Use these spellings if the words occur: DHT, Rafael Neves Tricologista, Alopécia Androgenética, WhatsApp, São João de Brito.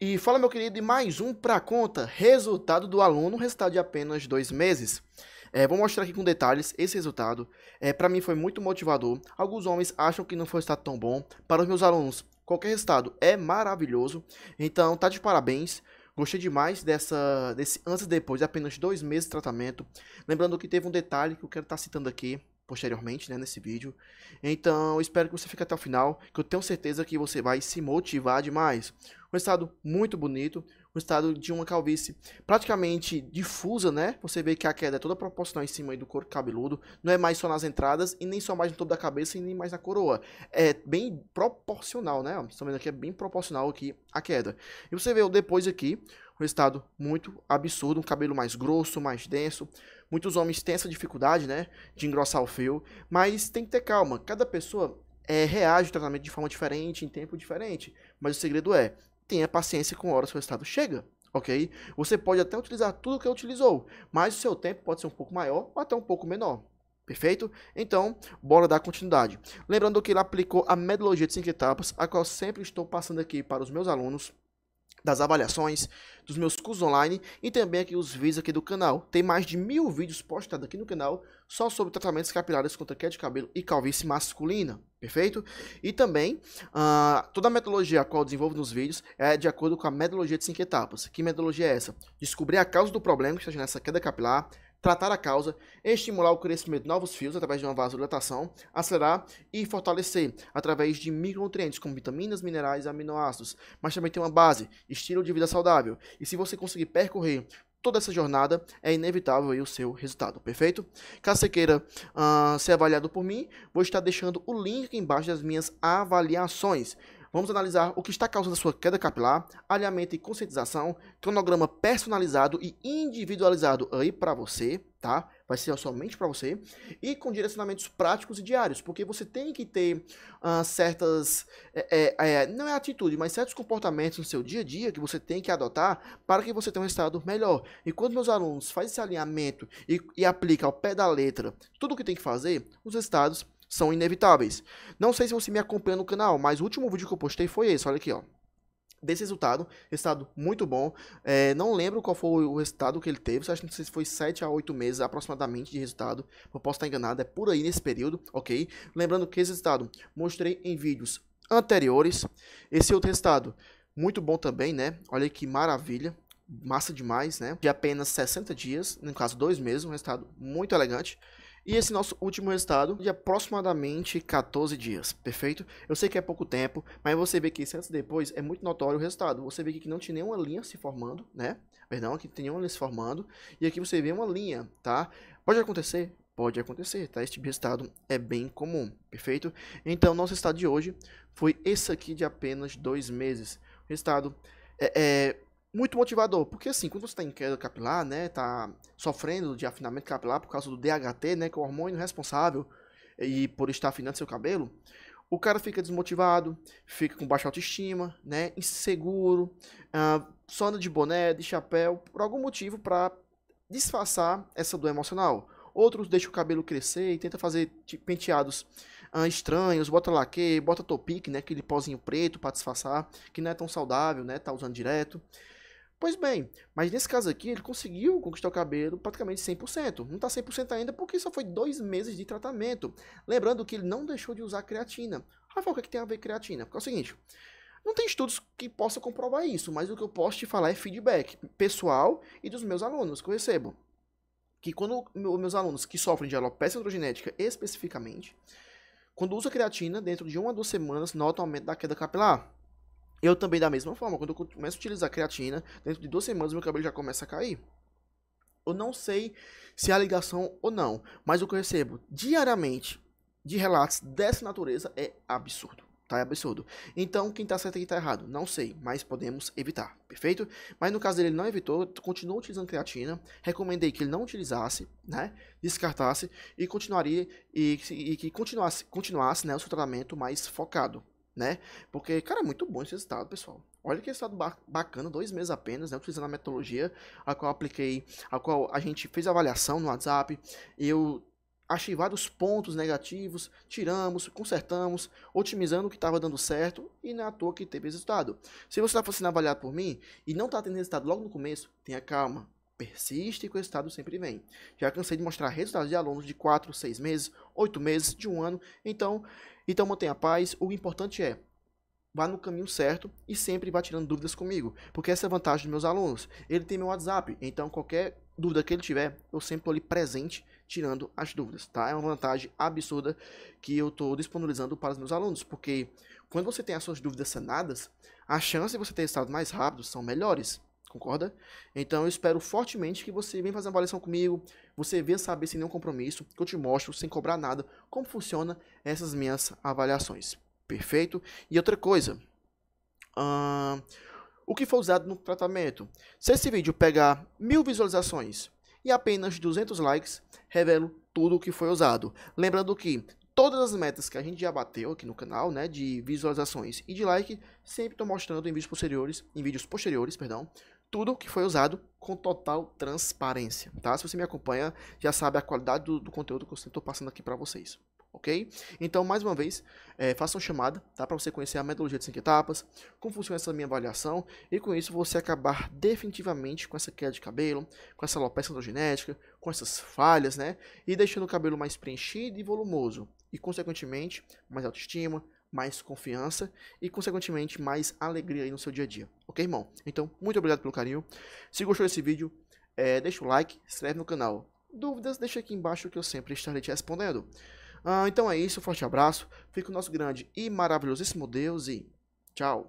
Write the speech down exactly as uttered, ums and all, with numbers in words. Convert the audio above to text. E fala, meu querido, e mais um para conta, resultado do aluno, resultado de apenas dois meses. É, vou mostrar aqui com detalhes esse resultado. É, para mim foi muito motivador. Alguns homens acham que não foi um resultado tão bom. Para os meus alunos, qualquer resultado é maravilhoso. Então, tá de parabéns. Gostei demais dessa, desse antes e depois de apenas dois meses de tratamento. Lembrando que teve um detalhe que eu quero estar citando aqui posteriormente, né, nesse vídeo. Então, espero que você fique até o final, que eu tenho certeza que você vai se motivar demais. Um resultado muito bonito, um resultado de uma calvície praticamente difusa, né? Você vê que a queda é toda proporcional em cima aí do corpo cabeludo, não é mais só nas entradas e nem só mais no topo da cabeça e nem mais na coroa. É bem proporcional, né? Estão vendo aqui, é bem proporcional aqui a queda. E você vê o depois aqui, um resultado muito absurdo, um cabelo mais grosso, mais denso. Muitos homens têm essa dificuldade, né, de engrossar o fio, mas tem que ter calma. Cada pessoa é, reage ao tratamento de forma diferente, em tempo diferente, mas o segredo é: tenha paciência, com a hora o seu resultado chega, ok? Você pode até utilizar tudo o que utilizou, mas o seu tempo pode ser um pouco maior ou até um pouco menor, perfeito? Então, bora dar continuidade. Lembrando que ele aplicou a metodologia de cinco etapas, a qual sempre estou passando aqui para os meus alunos, das avaliações, dos meus cursos online e também aqui os vídeos aqui do canal. Tem mais de mil vídeos postados aqui no canal só sobre tratamentos capilares contra queda de cabelo e calvície masculina, perfeito? E também, uh, toda a metodologia a qual eu desenvolvo nos vídeos é de acordo com a metodologia de cinco etapas. Que metodologia é essa? Descobrir a causa do problema que está gerando essa queda capilar, tratar a causa, estimular o crescimento de novos fios através de uma vasodilatação, acelerar e fortalecer através de micronutrientes como vitaminas, minerais e aminoácidos. Mas também tem uma base, estilo de vida saudável. E se você conseguir percorrer toda essa jornada, é inevitável aí o seu resultado, perfeito? Caso você queira uh, ser avaliado por mim, vou estar deixando o link aqui embaixo das minhas avaliações. Vamos analisar o que está causando a sua queda capilar, alinhamento e conscientização, cronograma personalizado e individualizado aí para você, tá? Vai ser somente para você, e com direcionamentos práticos e diários, porque você tem que ter uh, certas, é, é, não é atitude, mas certos comportamentos no seu dia a dia que você tem que adotar para que você tenha um resultado melhor. E quando meus alunos fazem esse alinhamento e, e aplicam ao pé da letra tudo o que tem que fazer, os resultados são inevitáveis. Não sei se você me acompanha no canal, mas o último vídeo que eu postei foi esse, olha aqui, ó. Desse resultado, resultado muito bom. É, não lembro qual foi o resultado que ele teve, acho que não sei se foi sete a oito meses aproximadamente de resultado, eu posso estar enganado, é por aí nesse período, ok? Lembrando que esse resultado mostrei em vídeos anteriores. Esse outro resultado, muito bom também, né? Olha que maravilha, massa demais, né? De apenas sessenta dias, no caso dois meses, um resultado muito elegante. E esse nosso último resultado de aproximadamente quatorze dias, perfeito? Eu sei que é pouco tempo, mas você vê que isso antes e depois é muito notório o resultado. Você vê que não tinha nenhuma linha se formando, né? Perdão, aqui não tem nenhuma linha se formando. E aqui você vê uma linha, tá? Pode acontecer? Pode acontecer, tá? Este tipo de resultado é bem comum, perfeito? Então, nosso resultado de hoje foi esse aqui de apenas dois meses. O resultado é... é muito motivador, porque assim, quando você está em queda capilar, né, tá sofrendo de afinamento capilar por causa do D H T, né, que é o hormônio responsável e por estar afinando seu cabelo, o cara fica desmotivado, fica com baixa autoestima, né, inseguro, uh, só anda de boné, de chapéu, por algum motivo para disfarçar essa dor emocional. Outros deixam o cabelo crescer e tenta fazer penteados uh, estranhos, bota laque, bota topique, né, aquele pozinho preto para disfarçar, que não é tão saudável, né, tá usando direto. Pois bem, mas nesse caso aqui, ele conseguiu conquistar o cabelo praticamente cem por cento. Não está cem por cento ainda porque só foi dois meses de tratamento. Lembrando que ele não deixou de usar creatina. Rafael, o que, é que tem a ver creatina? Porque é o seguinte, não tem estudos que possam comprovar isso, mas o que eu posso te falar é feedback pessoal e dos meus alunos que eu recebo. Que quando meus alunos que sofrem de alopecia androgenética especificamente, quando usam creatina, dentro de uma a duas semanas, notam aumento da queda capilar. Eu também, da mesma forma, quando eu começo a utilizar creatina, dentro de duas semanas meu cabelo já começa a cair. Eu não sei se há ligação ou não, mas o que eu recebo diariamente de relatos dessa natureza é absurdo, tá? É absurdo. Então, quem tá certo e quem tá errado, não sei, mas podemos evitar, perfeito? Mas no caso dele, ele não evitou, continuou utilizando creatina, recomendei que ele não utilizasse, né? Descartasse e continuaria, e, e que continuasse, continuasse, né, o seu tratamento mais focado, né? Porque, cara, é muito bom esse resultado, pessoal. Olha que resultado ba bacana, dois meses apenas, né? Utilizando a metodologia a qual apliquei, a qual a gente fez a avaliação no WhatsApp. Eu arquivar os pontos negativos, tiramos, consertamos, otimizando o que estava dando certo e não é à toa que teve resultado. Se você está sendo avaliado por mim e não está tendo resultado logo no começo, tenha calma. Persiste que o resultado sempre vem. Já cansei de mostrar resultados de alunos de quatro, seis meses, oito meses, de um ano. Então, então mantenha a paz. O importante é, vá no caminho certo e sempre vá tirando dúvidas comigo. Porque essa é a vantagem dos meus alunos. Ele tem meu WhatsApp, então qualquer dúvida que ele tiver, eu sempre estou ali presente tirando as dúvidas, tá? É uma vantagem absurda que eu estou disponibilizando para os meus alunos. Porque quando você tem as suas dúvidas sanadas, a chance de você ter resultados mais rápidos são melhores. Concorda? Então eu espero fortemente que você venha fazer uma avaliação comigo, você venha saber sem nenhum compromisso, que eu te mostro sem cobrar nada, como funciona essas minhas avaliações. Perfeito? E outra coisa, uh, o que foi usado no tratamento? Se esse vídeo pegar mil visualizações e apenas duzentos likes, revelo tudo o que foi usado. Lembrando que todas as metas que a gente já bateu aqui no canal, né, de visualizações e de like, sempre estou mostrando em vídeos posteriores, em vídeos posteriores, perdão, tudo que foi usado com total transparência, tá? Se você me acompanha, já sabe a qualidade do, do conteúdo que eu estou passando aqui para vocês, ok? Então, mais uma vez, é, faça uma chamada, tá? Para você conhecer a metodologia de cinco etapas, como funciona essa minha avaliação e com isso você acabar definitivamente com essa queda de cabelo, com essa alopecia androgenética, com essas falhas, né? E deixando o cabelo mais preenchido e volumoso. E, consequentemente, mais autoestima, mais confiança e, consequentemente, mais alegria aí no seu dia a dia. Ok, irmão? Então, muito obrigado pelo carinho. Se gostou desse vídeo, é, deixa o like, se inscreve no canal. Dúvidas, deixa aqui embaixo que eu sempre estarei te respondendo. Ah, então é isso, forte abraço. Fica o nosso grande e maravilhosíssimo Deus e tchau.